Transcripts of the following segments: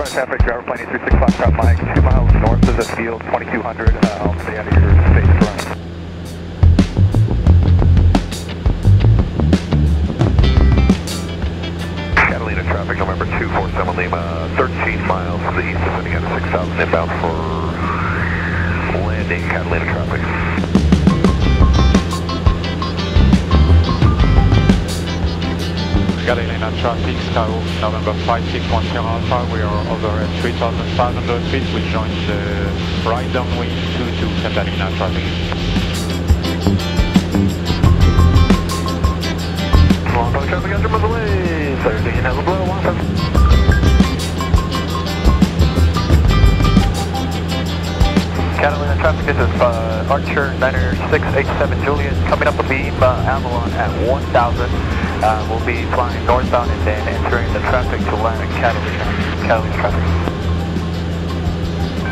Cross traffic, driver planning 365, top mic, 2 miles north of the field, 2200, I'll stay out of your space front. Catalina traffic, November 247 Lima, 13 miles to the east, sending out a 6000 inbound for landing, Catalina traffic. Catalina traffic, Skyhook, November 5610 Alpha, we are over at 3,500 feet, we join the right downwind 22 Catalina traffic. Long dog traffic, under the way, Saturday, you have a blow, 1-7. Catalina traffic, this is Archer, Niner 687 Juliet, coming up a beam, Avalon at 1000. We'll be flying northbound and then entering the traffic to land at Catalina. Catalina traffic.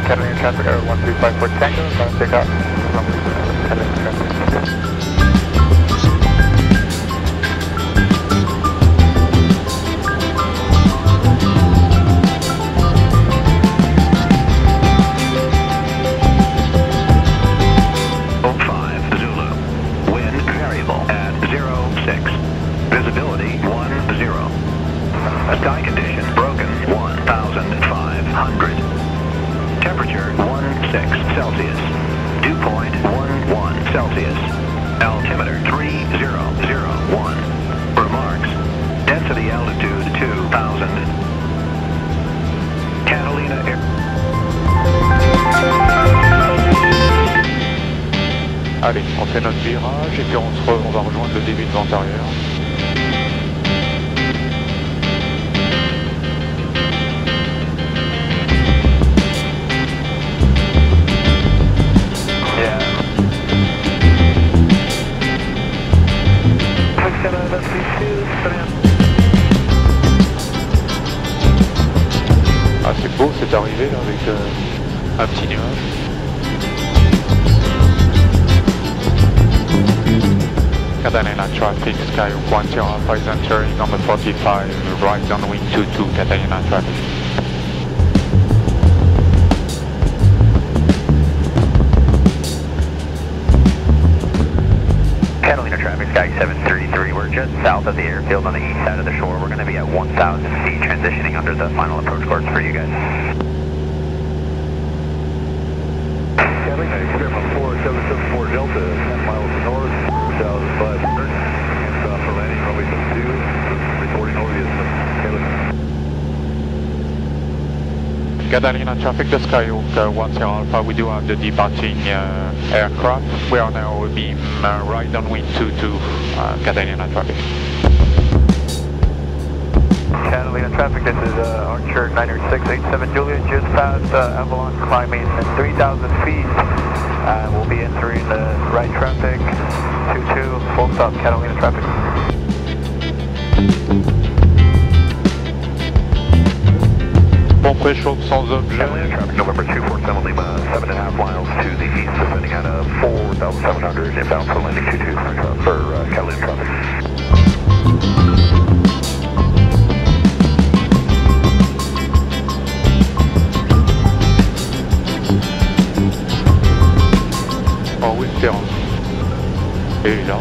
Catalina traffic, 1354 Tango, take off. Catalina traffic. Sky condition broken 1,500. Temperature 16 Celsius. Dew point 11 Celsius. Altimeter 3001. Remarks. Density altitude 2,000. Catalina Air. Allez, on fait notre virage et puis on va rejoindre le débit de vent arrière. Ah, c'est beau cette arrivée là avec un petit nuage. Catalina traffic, Skyhook 10 Alpha is entering number 45, right on wing 22, Catalina traffic. Catalina traffic, Sky 733, we're just south of the airfield on the east side of the shore. We're going to be at 1,000 feet, transitioning under the final approach course for you guys. Catalina, clear from 4774 Delta, 10 miles north, 1,500, hands off for landing, runway 72, reporting over the Catalina. Catalina traffic, the Skyhook 10 Alpha, we do have the departing aircraft. We are now a beam right on wind 22, Catalina traffic. Catalina traffic, this is Archer 90687 Juliet, just past Avalon, climbing 3,000 feet. We'll be entering the right traffic, 22, full stop, Catalina traffic. Bon pré-chauffe sans objet. November 247 Lima, 7.5 miles to the east, descending out of 4,700, inbound for landing 22 for Catalina traffic. En route Terran. Et là.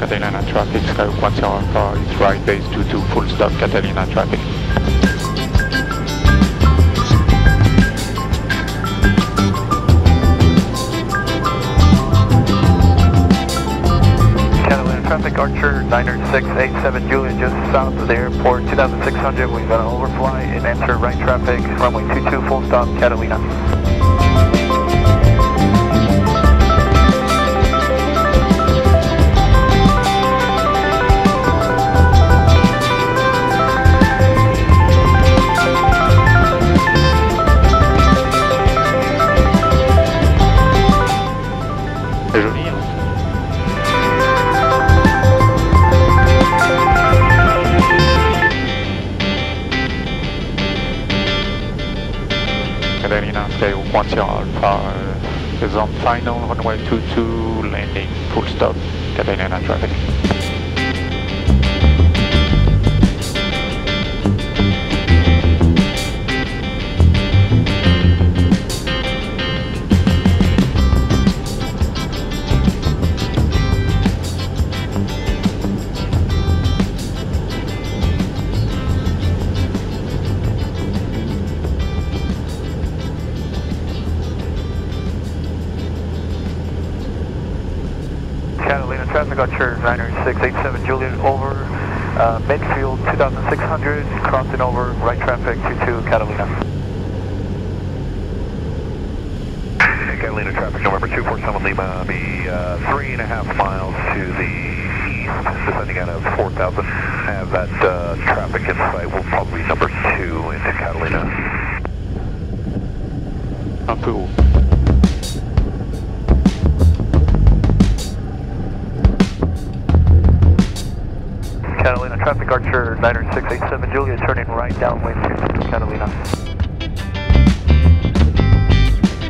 Catalina traffic, Skyhook 10 Alpha is right base 22, full stop, Catalina traffic. Catalina traffic, Archer, Niner 687 Juliet, just south of the airport, 2600, we've got an overfly and enter right traffic, runway 22, full stop, Catalina. Thank you. What's your Alpha is on final, runway 22, landing, full stop, Catalina traffic. Traffic Archer 90687 Juliet over midfield 2600, crossing over right traffic 22 Catalina. Catalina traffic November 247 Lima, be 3.5 miles to the east, descending out of 4000. Have that traffic in sight will probably be number 2 into Catalina. Not cool. Catalina traffic Archer 90687 Julia, turning right downwind to Catalina.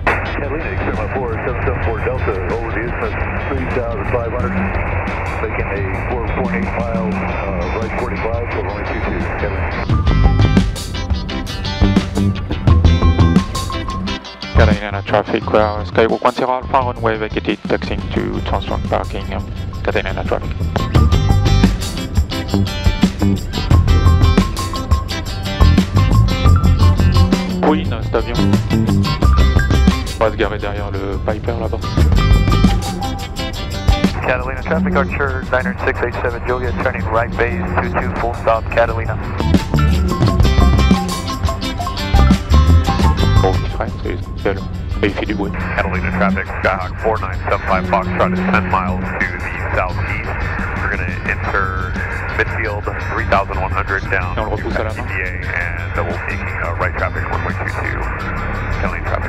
Catalina, XMR 4774 Delta, over the isthmus 3500, making a 4.8 mile right 45 for runway 22, Catalina. Catalina traffic, Skyhook 10 Alpha, runway vacated, taxiing to transfer parking, Catalina traffic. Oui, cet avion. On va se garer derrière le Piper là-bas. Catalina traffic Archer 90687 Julia, turning right base 22 full stop Catalina. Bon, il freine, c'est belle. Et il fait du bruit. Catalina traffic Skyhawk 4975 Foxtrot is 10 miles to the southeast. We're going to enter midfield 3100 down to PTA, and we'll be making right traffic 1.22, Catalina traffic.